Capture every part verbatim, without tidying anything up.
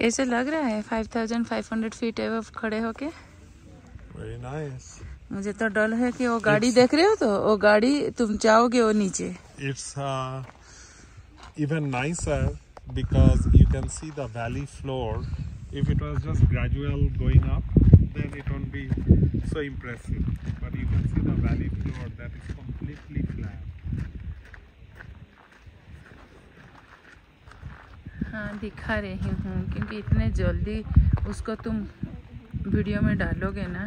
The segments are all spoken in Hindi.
कैसे लग रहा है five thousand five hundred feet एव खड़े होके? Very nice. मुझे तो डर है कि वो गाड़ी It's... देख रहे हो तो वो गाड़ी तुम जाओगे वो नीचे। It's even nicer because you can see the valley floor. If it was just gradual going up then it won't be so impressive, but you can see the valley floor that is completely flat. हाँ, दिखा रही हूँ क्योंकि इतने जल्दी उसको तुम वीडियो में डालोगे ना।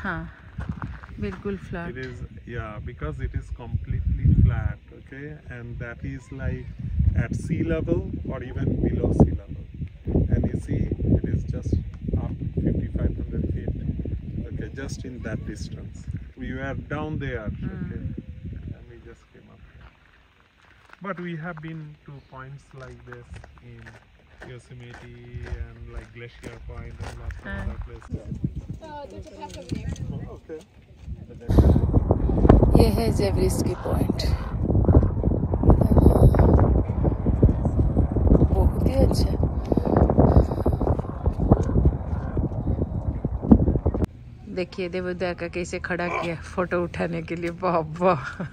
हाँ, बिल्कुल flat. It is yeah because it is completely flat, okay, and that is like at sea level और even below sea level, and you see it is just up fifty-five hundred feet, okay, just in that distance. We were down there, mm. okay, and we just came up here. But we have been to points like this in Yosemite and like Glacier Point and lots of uh. other places. Oh, there's a path over there. Oh, okay. ये है ज़ेब्रिस्की पॉइंट। बहुत ही अच्छा। देखिए देवदा का कैसे खड़ा किया फोटो उठाने के लिए। वाह वाह।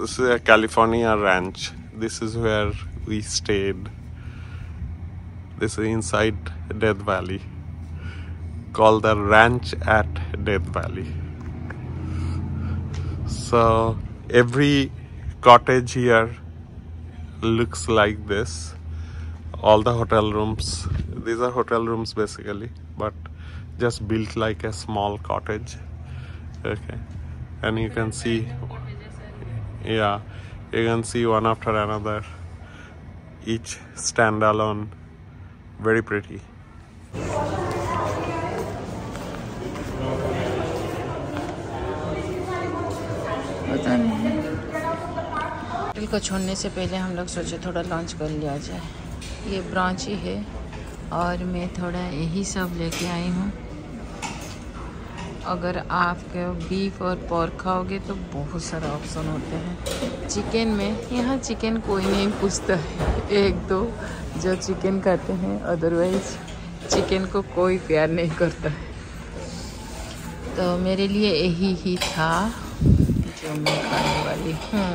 This is a California ranch. This is where we stayed. This is inside Death Valley. Called the Ranch at Death Valley. So every cottage here looks like this. All the hotel rooms, these are hotel rooms basically, but just built like a small cottage. Okay, and you can see, yeah, you can see one after another, each standalone, very pretty. Hotel को छोड़ने से पहले हम लोग सोचे थोड़ा लंच कर लिया जाए। ये ब्रांच ही है और मैं थोड़ा यही सब लेके आई हूँ। अगर आप बीफ और पोर्क खाओगे तो बहुत सारा ऑप्शन होते हैं। चिकन में यहाँ चिकन कोई नहीं पूछता है, एक दो जो चिकन खाते हैं, अदरवाइज चिकन को कोई प्यार नहीं करता है। तो मेरे लिए यही ही था जो मैं खाने वाली हूँ।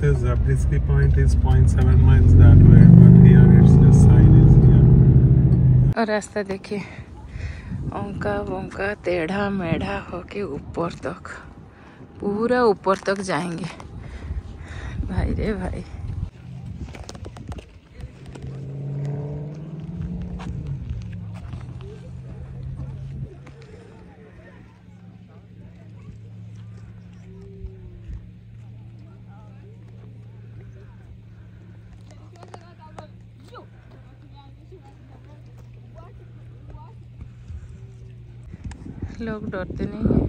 Zabriskie Point is zero point seven miles that way, but here it's the sign is here. और रास्ता देखिए, ओंका वोंका टेढ़ा मेढ़ा होके ऊपर तक, पूरा ऊपर तक जाएंगे। भाई रे भाई। लोग डरते नहीं हैं,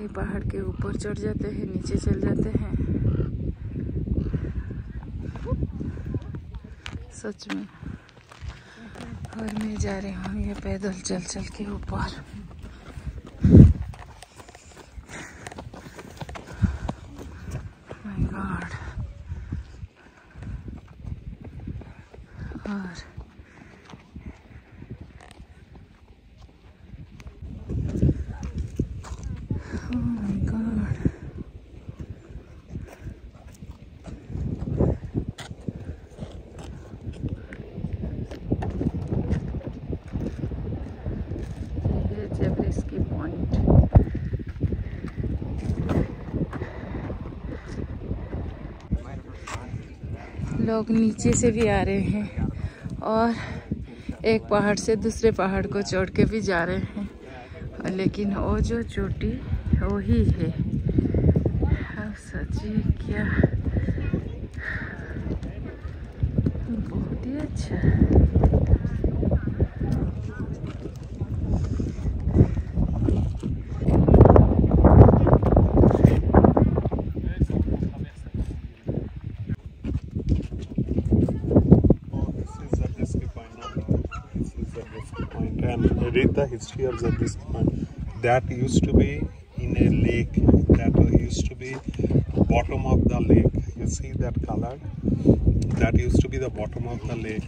ये पहाड़ के ऊपर चढ़ जाते हैं, नीचे चल जाते हैं। सच में। और मैं जा रही हूँ ये पैदल चल चल के ऊपर। My God. और लोग नीचे से भी आ रहे हैं और एक पहाड़ से दूसरे पहाड़ को चढ़ के भी जा रहे हैं, लेकिन वो जो चोटी वो ही है। अब सच्ची क्या बहुत ही अच्छा read the history of Zabriskie Point. That used to be in a lake. That used to be bottom of the lake. You see that color? That used to be the bottom of the lake.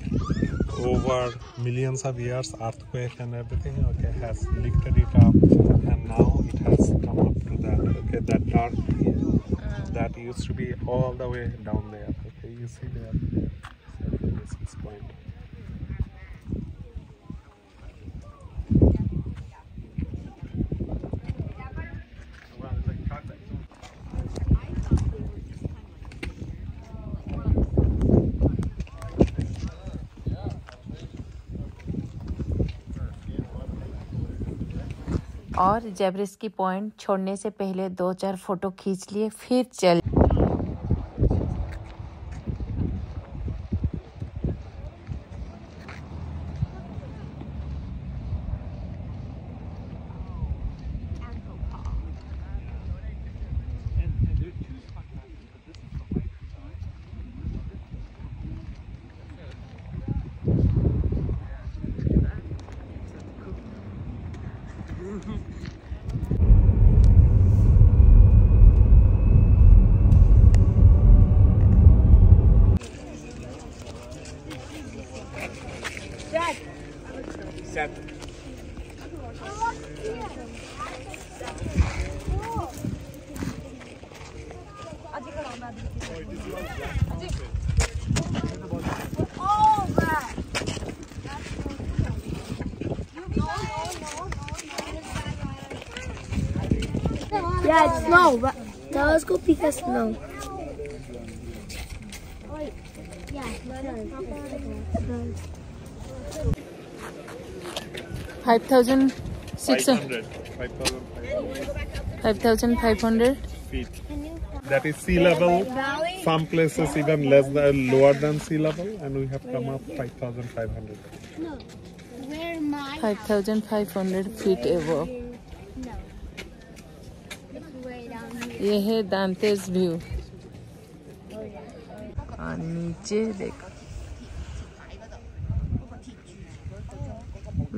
Over millions of years, earthquake and everything, okay, has lifted it up, and now it has come up to that. Okay, that dark hill that used to be all the way down there. Okay, you see there, Zabriskie Point. और ज़ाब्रिस्की पॉइंट छोड़ने से पहले दो चार फोटो खींच लिए फिर चल। Yeah, it's snow, but now let's go pick a snow. five thousand six hundred. five thousand five hundred feet. That is sea level. Some places even less than, lower than sea level, and we have come up five thousand five hundred. five thousand five hundred feet above. ये है दांतेस व्यू। और नीचे देखो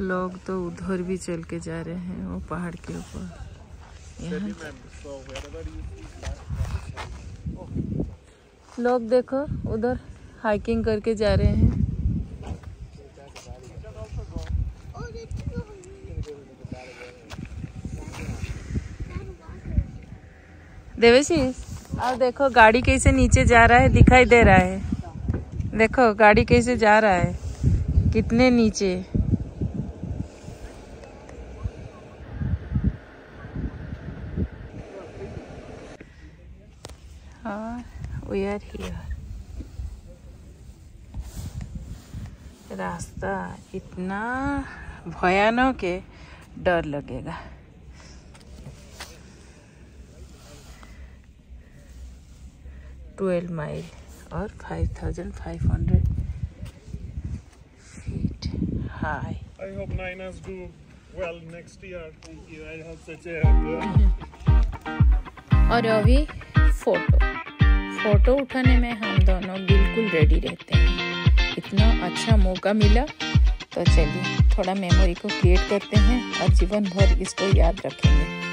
लोग तो उधर भी चल के जा रहे हैं वो पहाड़ के ऊपर। लोग देखो उधर हाइकिंग करके जा रहे हैं। देवेशीष और देखो गाड़ी कैसे नीचे जा रहा है, दिखाई दे रहा है। देखो गाड़ी कैसे जा रहा है, कितने नीचे। और वी आर हियर। रास्ता इतना भयानक है, डर लगेगा। ट्वेल्व माइल और five thousand five hundred feet high. I hope Niners do well next year. Thank you. I have such a happy. और अभी फोटो फोटो उठाने में हम दोनों बिल्कुल रेडी रहते हैं। इतना अच्छा मौका मिला तो चलिए थोड़ा मेमोरी को क्रिएट करते हैं और जीवन भर इसको याद रखेंगे।